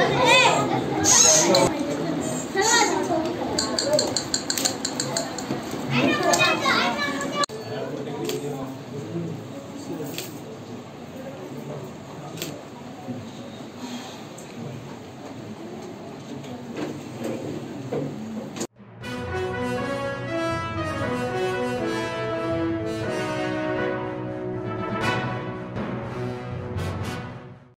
Hey!